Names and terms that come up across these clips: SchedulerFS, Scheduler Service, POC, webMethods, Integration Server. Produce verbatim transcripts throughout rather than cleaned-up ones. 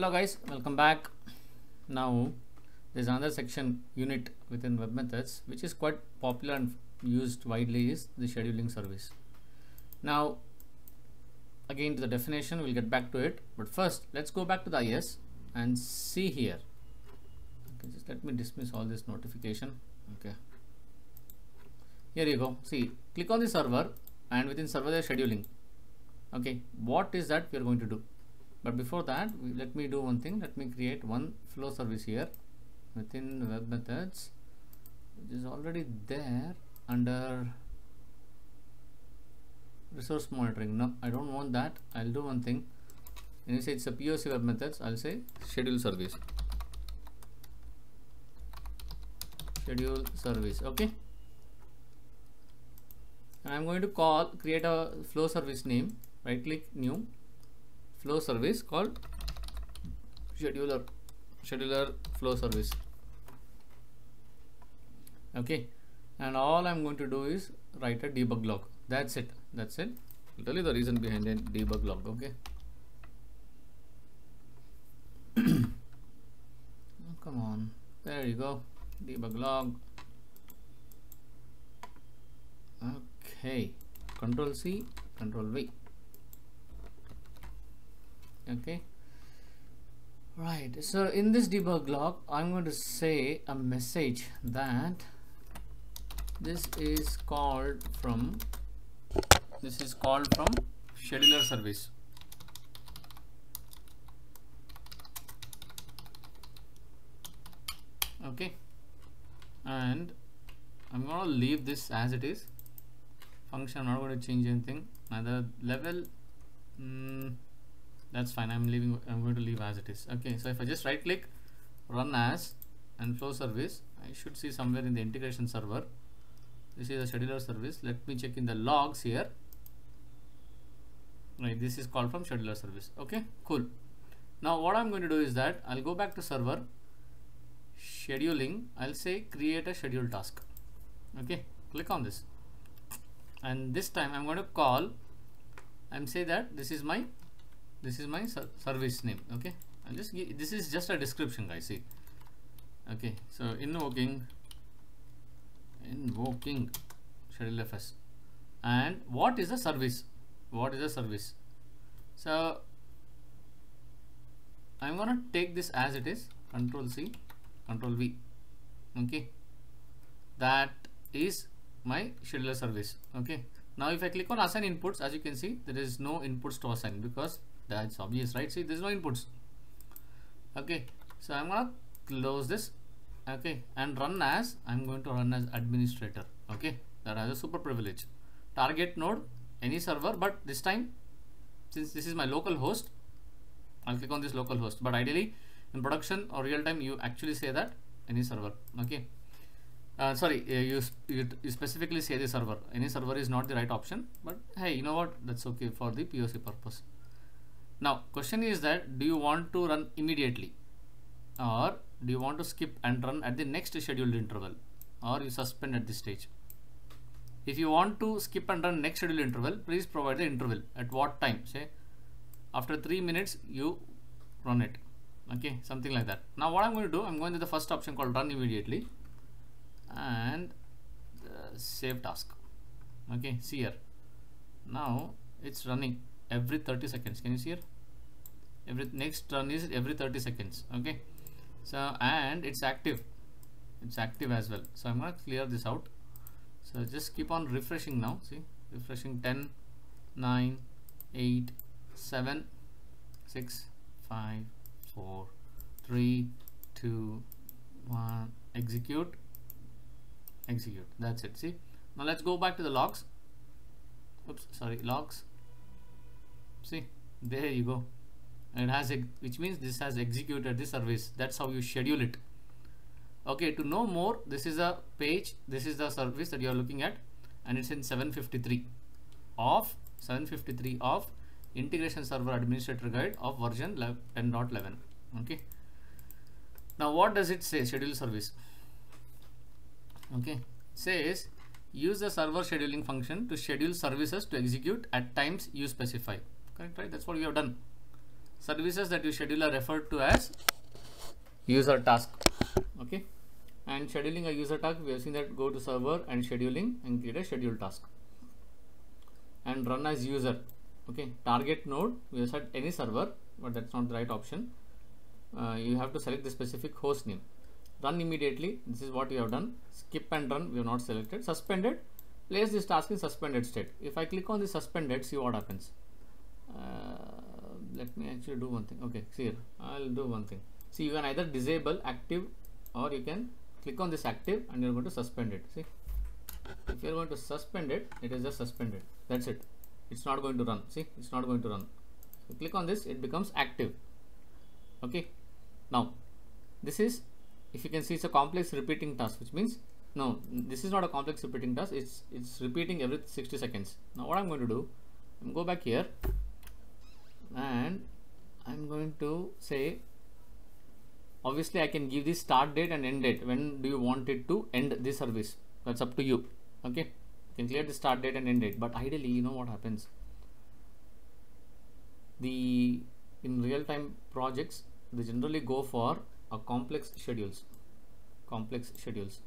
Hello guys, welcome back. Now there's another section unit within webMethods which is quite popular and used widely is the scheduling service. Now again to the definition, we'll get back to it, but first let's go back to the I S and see here. Okay, just let me dismiss all this notification. Okay, here you go. See, click on the server and within server there's scheduling. Okay, what is that we're going to do? But before that, let me do one thing. Let me create one flow service here within web methods, which is already there under resource monitoring. No, I don't want that. I'll do one thing. When you say it's a P O C web methods, I'll say schedule service. Schedule service. Okay. And I'm going to call create a flow service name. Right click, new flow service called scheduler scheduler flow service. Okay. And all I'm going to do is write a debug log. That's it. That's it. I'll tell you the reason behind the debug log. Okay. Oh, come on. There you go. Debug log. Okay. Control C, Control V. Okay. Right. So in this debug log, I'm going to say a message that this is called from. This is called from scheduler service. Okay, and I'm gonna leave this as it is. Function, I'm not going to change anything. Another level, mm, that's fine. I'm leaving. I'm going to leave as it is. Okay, so if I just right click, run as, and flow service, I should see somewhere in the integration server. This is a scheduler service. Let me check in the logs here. Right, this is called from scheduler service. Okay, cool. Now what I'm going to do is that I'll go back to server scheduling. I'll say create a schedule task. Okay, click on this, and this time I'm going to call. I'm say that this is my this is my ser service name. Okay, I'll just give, this is just a description, guys. See, okay. So invoking invoking SchedulerFS, and what is the service? What is the service? So I'm gonna take this as it is. Control C, Control V. Okay, that is my scheduler service. Okay, now if I click on assign inputs, as you can see, there is no inputs to assign because that's obvious, right? See, there's no inputs. Okay, so I'm gonna close this. Okay, and run as, I'm going to run as administrator. Okay, that has a super privilege. Target node, any server, but this time, since this is my local host, I'll click on this local host. But ideally, in production or real time, you actually say that any server. Okay, uh, sorry, you, you you specifically say the server. Any server is not the right option, but hey, you know what? That's okay for the P O C purpose. Now, question is that, do you want to run immediately, or do you want to skip and run at the next scheduled interval, or you suspend at this stage? If you want to skip and run next scheduled interval, please provide the interval at what time. Say after three minutes you run it. Okay, something like that. Now what I'm going to do, I'm going to the first option called run immediately, and uh, save task. Okay, see here, now it's running every thirty seconds. Can you see here? Every next run is every thirty seconds. Okay, so and it's active, it's active as well. So I'm gonna clear this out. So just keep on refreshing now. See, refreshing ten, nine, eight, seven, six, five, four, three, two, one, execute, execute. That's it. See, now let's go back to the logs. Oops, sorry, logs. See, there you go. It has, which means this has executed the service. That's how you schedule it. Okay, to know more, this is a page, this is the service that you are looking at, and it's in seven fifty-three of seven fifty-three of Integration Server Administrator Guide of version ten point eleven. Okay, now what does it say? Schedule service. Okay, it says use the server scheduling function to schedule services to execute at times you specify. Correct, right? That's what we have done. services that your scheduler referred to as user task. Okay, and scheduling a user task, we have seen that go to server and scheduling and create a schedule task and run as user. Okay, target node, we have set any server, but that's not the right option. Uh, you have to select the specific host name. Run immediately, this is what you have done. Skip and run, we have not selected. Suspended, place this task in suspended state. If I click on the suspended, see what happens. Uh, let me actually do one thing. Okay, see here, I'll do one thing. See, you can either disable active or you can click on this active and you're going to suspend it. See, if you're going to suspend it, it is just suspended. That's it. It's not going to run. See, it's not going to run. So click on this, it becomes active. Okay, now this is, if you can see, it's a complex repeating task, which means no, this is not a complex repeating task. It's it's repeating every sixty seconds. Now what I'm going to do, I'm go back here and I'm going to say, obviously I can give the start date and end date. When do you want it to end this service? That's up to you. Okay, you can clear the start date and end date, but ideally, you know what happens, the in real-time projects, they generally go for a complex schedules. Complex schedules.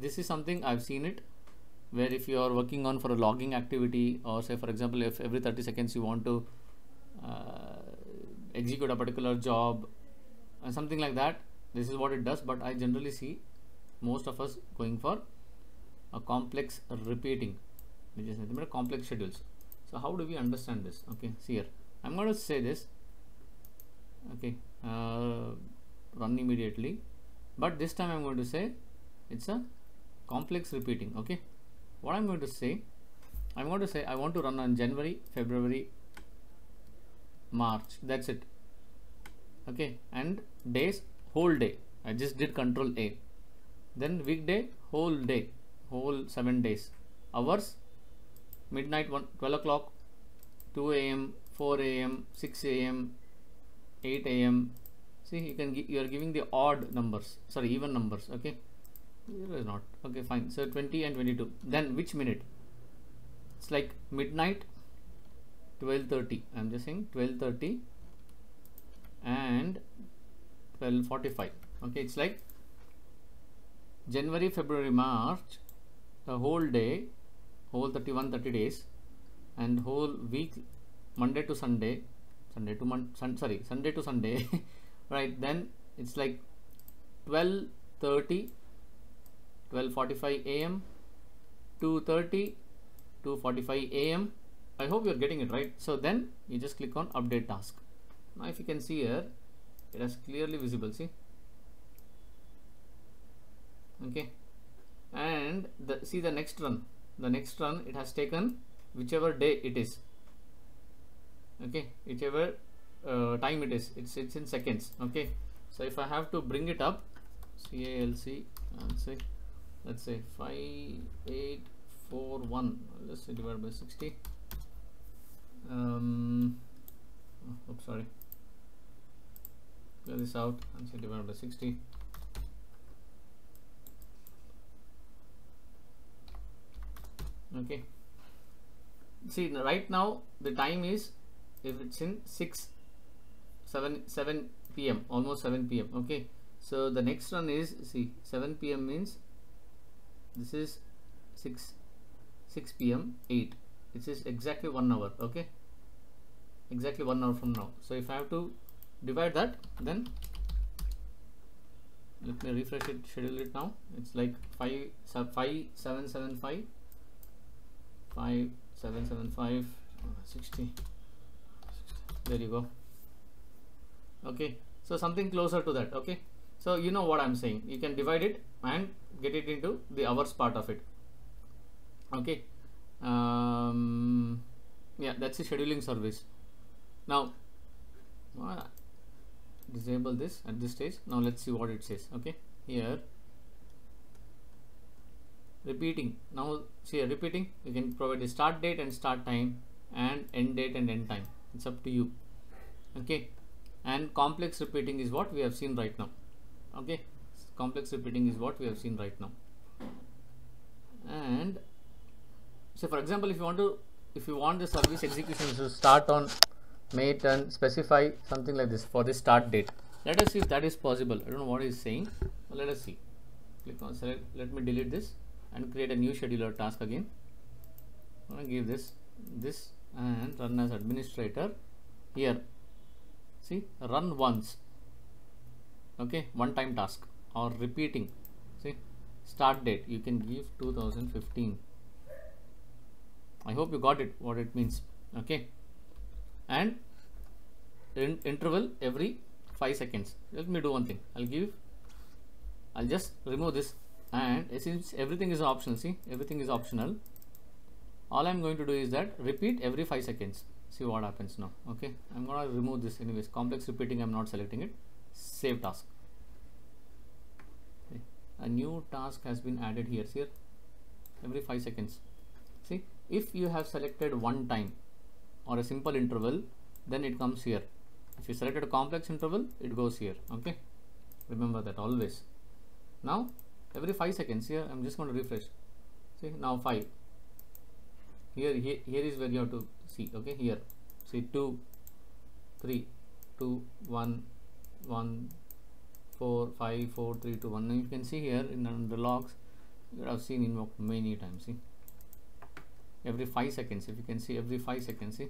This is something I've seen it, where if you are working on for a logging activity, or say for example, if every thirty seconds you want to uh, execute a particular job and something like that, this is what it does. But I generally see most of us going for a complex repeating, which is nothing but complex schedules. So how do we understand this? Okay, see here, I'm going to say this. Okay, uh, run immediately, but this time I'm going to say it's a complex repeating. Okay, what I'm going to say, I'm going to say I want to run on January, February, March. That's it. Okay, and days, whole day. I just did control A. Then weekday, whole day, whole seven days. Hours, midnight, one, twelve o'clock, two A M, four A M, six A M, eight A M See, you can you are giving the odd numbers, sorry, even numbers. Okay, here is not. Okay, fine. So twenty and twenty-two. Then which minute? It's like midnight, twelve thirty. I'm just saying twelve thirty and twelve forty-five. Okay, it's like January, February, March, the whole day, whole thirty-one, thirty days, and whole week, Monday to Sunday. Sunday to Monday, sun, sorry, Sunday to Sunday, right? Then it's like twelve thirty, twelve forty-five A M, two thirty, two forty-five A M I hope you're getting it right. So then you just click on update task. Now, if you can see here, it is clearly visible. See, okay, and the, see the next run, the next run it has taken whichever day it is. Okay, whichever uh, time it is, it's it's in seconds. Okay, so if I have to bring it up, C A L C, and say, let's say five eight four one, let's say divided by sixty. Um, oops, sorry. Clear this out and say divided by sixty. Okay. See, right now the time is, if it's in six seven seven P M almost seven P M Okay, so the next one is, see, seven P M means this is six six P M eight. This is exactly one hour. Okay, exactly one hour from now. So if I have to divide that, then let me refresh it, schedule it now. It's like five seven seven five five seven seven five sixty. There you go. Okay, so something closer to that. Okay, so you know what I'm saying, you can divide it and get it into the hours part of it. Okay, um, yeah, that's the scheduling service. Now uh, disable this at this stage. Now let's see what it says. Okay, here repeating. Now see, repeating, you can provide the start date and start time and end date and end time. It's up to you. Okay, and complex repeating is what we have seen right now. Okay, complex repeating is what we have seen right now. And so for example, if you want to if you want the service execution to start on may turn specify something like this for the start date. Let us see if that is possible. I don't know what he's saying. Let us see. Click on select. Let me delete this and create a new scheduler task again. I'm going to give this this and run as administrator here. See, run once. Okay, one time task or repeating. See, start date you can give two thousand fifteen. I hope you got it what it means. Okay, and in interval every five seconds. Let me do one thing. I'll give I'll just remove this, and since everything is optional, see, everything is optional, all I'm going to do is that repeat every five seconds. See what happens now. Okay, I'm gonna remove this anyways. Complex repeating, I'm not selecting it. Save task. Okay. A new task has been added here. Here every five seconds. See, if you have selected one time or a simple interval, then it comes here. If you selected a complex interval, it goes here. Okay, remember that always. Now every five seconds here, I'm just going to refresh. See, now five. Here, here here is where you have to see. Okay, here see two three two one one four five four three two one. Now you can see here in the logs you have seen invoked many times. See, every five seconds. If you can see, every five seconds, see,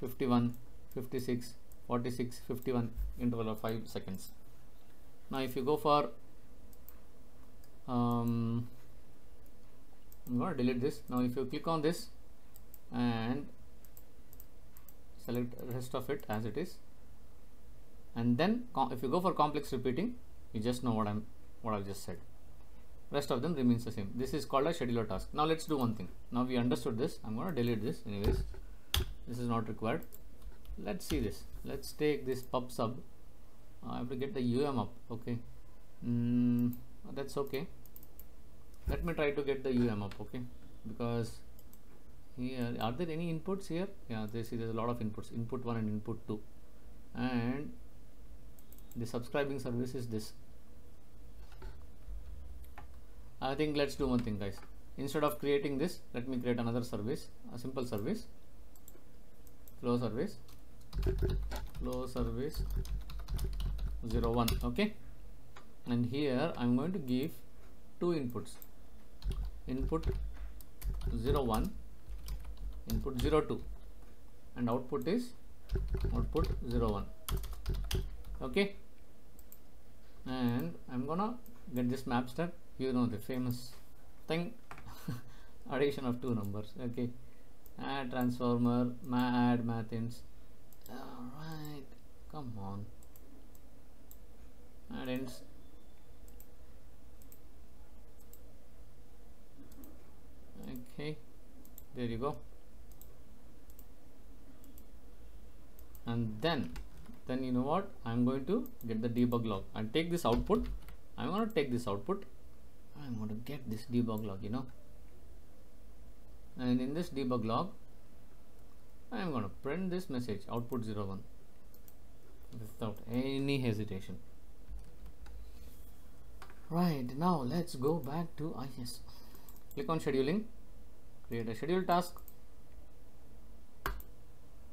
fifty-one fifty-six forty-six fifty-one, interval of five seconds. Now if you go for um I'm going to delete this now. If you click on this and select rest of it as it is, and then if you go for complex repeating, you just know what i'm what i've just said. Rest of them remains the same. This is called a scheduler task. Now let's do one thing. Now we understood this. I'm going to delete this anyways. This is not required. Let's see this. Let's take this pub sub. I have to get the um up. Okay, mm, that's okay. Let me try to get the um up. Okay, because here are there any inputs here? Yeah, they see there's a lot of inputs, input one and input two, and the subscribing service is this. I think let's do one thing, guys. Instead of creating this, let me create another service, a simple service, flow service, flow service zero one. Okay, and here I'm going to give two inputs, input zero one, input zero two, and output is output zero one. Okay, and I'm gonna get this map step. You know the famous thing, addition of two numbers. Okay, add transformer, ma add matins. All right, come on. Add ends. Okay, there you go. And then, then you know what? I'm going to get the debug log. I'll take this output. I'm gonna take this output. I'm going to get this debug log, you know, and in this debug log I'm going to print this message output zero one without any hesitation. Right, now let's go back to I S. Click on scheduling, create a schedule task.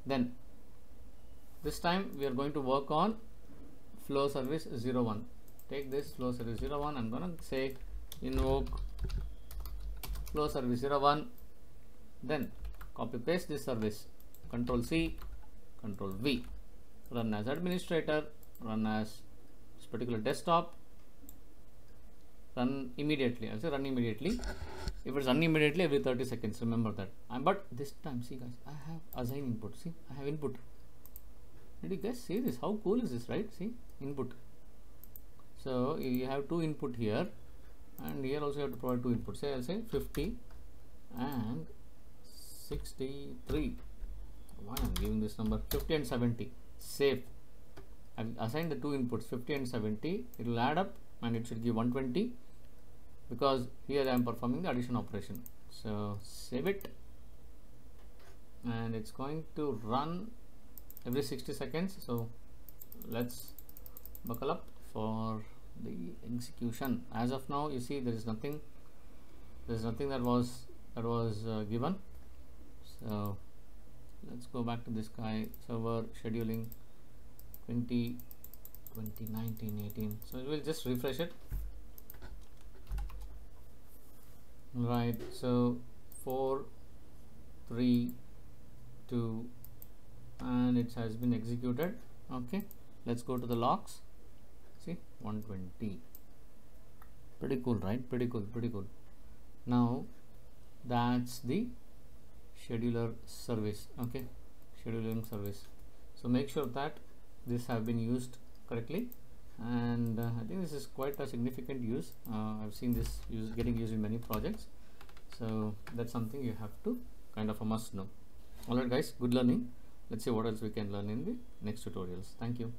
Then this time we are going to work on flow service zero one. Take this flow service zero one. I'm going to say invoke flow service zero one, then copy paste this service, control C, control V, run as administrator, run as this particular desktop, run immediately. I'll say run immediately. If it's run immediately every thirty seconds, remember that. And but this time, see guys, I have assign input. See, I have input. Did you guys see this? How cool is this, right? See, input. So you have two input here, and here also you have to provide two inputs. Say I'll say fifty and sixty-three. Why I'm giving this number? fifty and seventy. Save. I've assigned the two inputs, fifty and seventy. It will add up and it should give one twenty, because here I am performing the addition operation. So save it, and it's going to run every sixty seconds. So let's buckle up for the execution. As of now, you see there is nothing there is nothing that was that was uh, given. So Let's go back to this guy, server scheduling twenty, twenty, nineteen, eighteen. So we'll just refresh it. Right, so four, three, two, and it has been executed. Okay, let's go to the logs. See, one twenty. Pretty cool, right? Pretty cool, pretty cool. Now that's the scheduler service. Okay, scheduling service. So make sure that this have been used correctly, and uh, I think this is quite a significant use. uh, I've seen this use getting used in many projects, so that's something you have to kind of a must know. All right guys, good learning. Let's see what else we can learn in the next tutorials. Thank you.